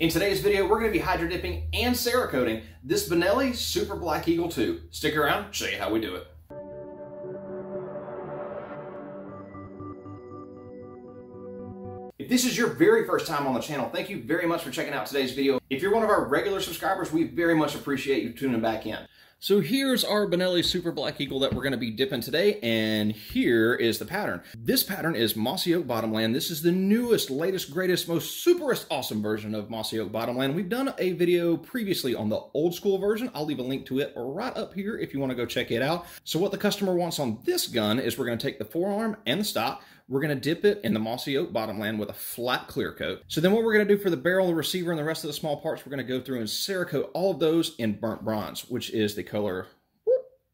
In today's video, we're going to be hydro dipping and Cerakoting this Benelli Super Black Eagle II. Stick around, show you how we do it. If this is your very first time on the channel, thank you very much for checking out today's video. If you're one of our regular subscribers, we very much appreciate you tuning back in. So here's our Benelli Super Black Eagle that we're going to be dipping today, and here is the pattern. This pattern is Mossy Oak Bottomland. This is the newest, latest, greatest, most superest awesome version of Mossy Oak Bottomland. We've done a video previously on the old school version. I'll leave a link to it right up here if you want to go check it out. So what the customer wants on this gun is we're going to take the forearm and the stock. We're going to dip it in the Mossy Oak Bottomland with a flat clear coat. So then what we're going to do for the barrel, the receiver, and the rest of the small parts, we're going to go through and Cerakote all of those in burnt bronze, which is the color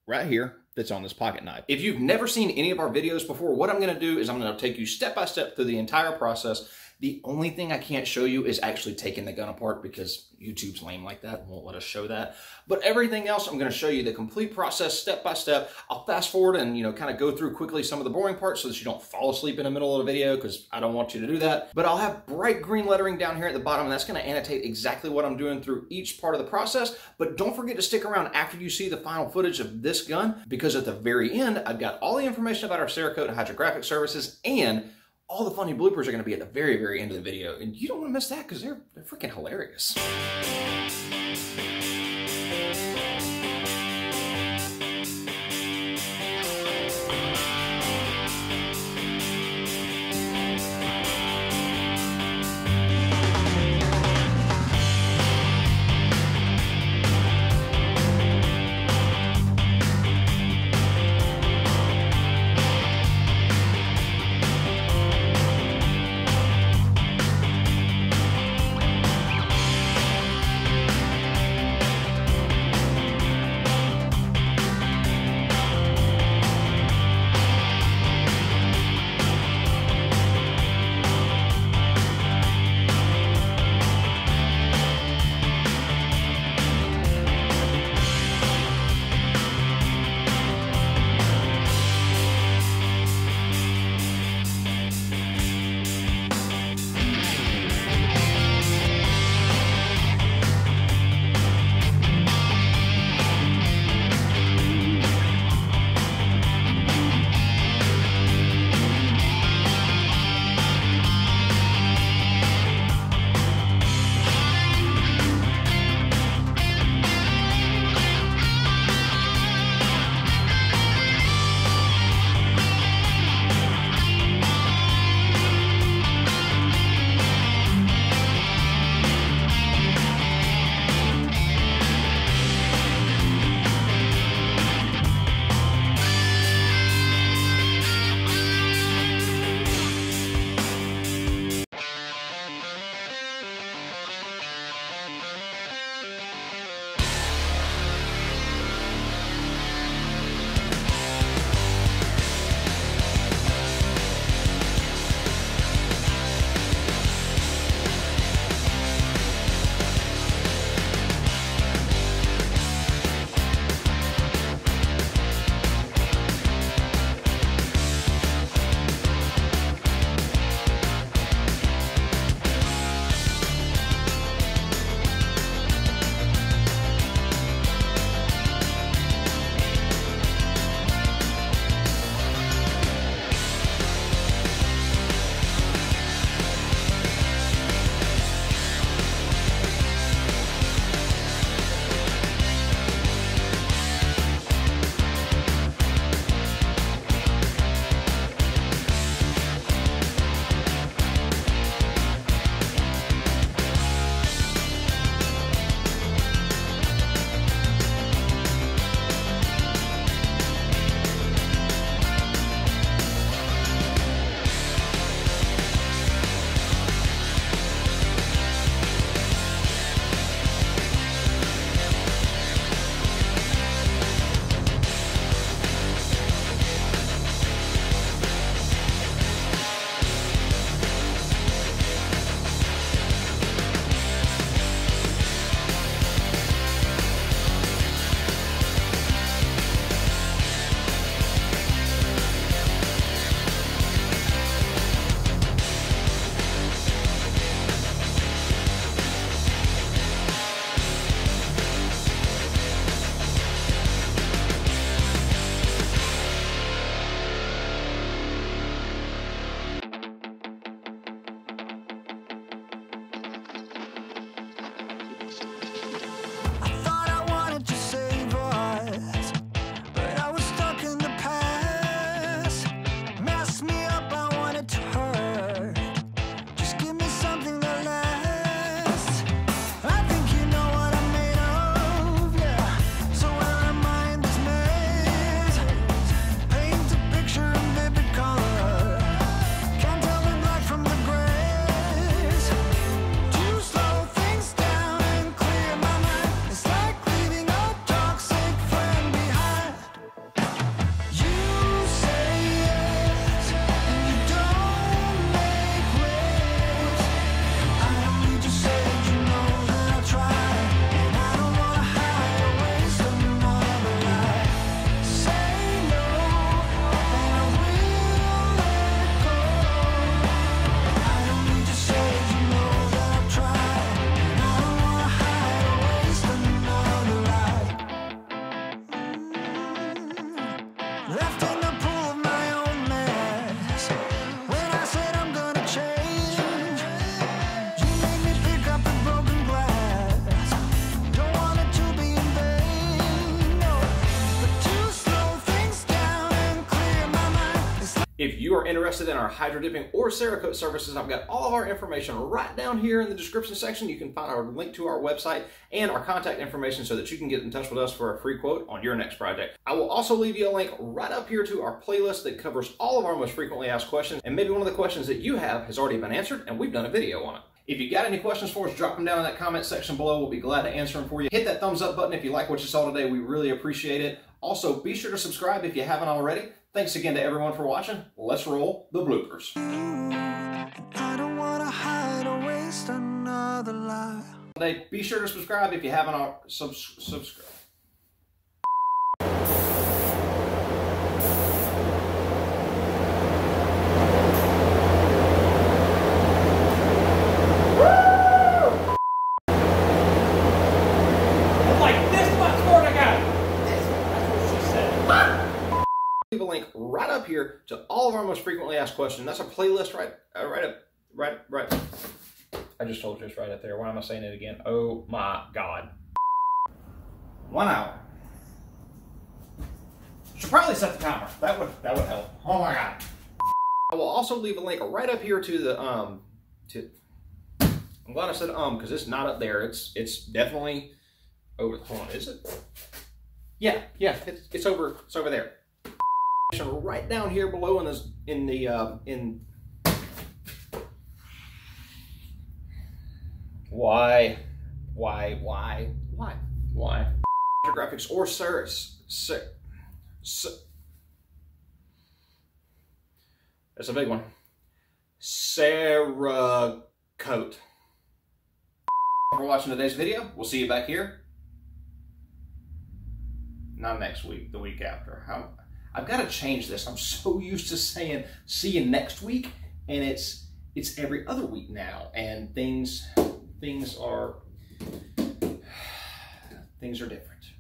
right here that's on this pocket knife. If you've never seen any of our videos before, what I'm going to do is I'm going to take you step by step through the entire process. The only thing I can't show you is actually taking the gun apart because YouTube's lame like that and won't let us show that. But everything else, I'm going to show you the complete process step by step. I'll fast forward and, you know, kind of go through quickly some of the boring parts so that you don't fall asleep in the middle of the video because I don't want you to do that. But I'll have bright green lettering down here at the bottom, and that's going to annotate exactly what I'm doing through each part of the process. But don't forget to stick around after you see the final footage of this gun because at the very end, I've got all the information about our Cerakote and hydrographic services, and all the funny bloopers are going to be at the very, very end of the video, and you don't want to miss that because they're freaking hilarious. If you are interested in our hydro dipping or Cerakote services, I've got all of our information right down here in the description section. You can find our link to our website and our contact information so that you can get in touch with us for a free quote on your next project. I will also leave you a link right up here to our playlist that covers all of our most frequently asked questions, and maybe one of the questions that you have has already been answered and we've done a video on it. If you got any questions for us, drop them down in that comment section below. We'll be glad to answer them for you. Hit that thumbs up button if you like what you saw today. We really appreciate it. Also, be sure to subscribe if you haven't already. Thanks again to everyone for watching. Let's roll the bloopers. I don't want to hide or waste another lie. Today, be sure to subscribe if you haven't already. Subscribe. Leave a link right up here to all of our most frequently asked questions. That's a playlist right. I just told you it's right up there. Why am I saying it again? Oh my God. 1 hour. Should probably set the timer. That would help. Oh my God. I will also leave a link right up here to the I'm glad I said because it's not up there. It's definitely over. Hold on, is it? Yeah. It's over there. Right down here below in this in why hydrographics or that's a big one. Cerakote. For watching today's video, we'll see you back here. Not next week, the week after. How? I've got to change this. I'm so used to saying, see you next week, and it's every other week now, and things are different.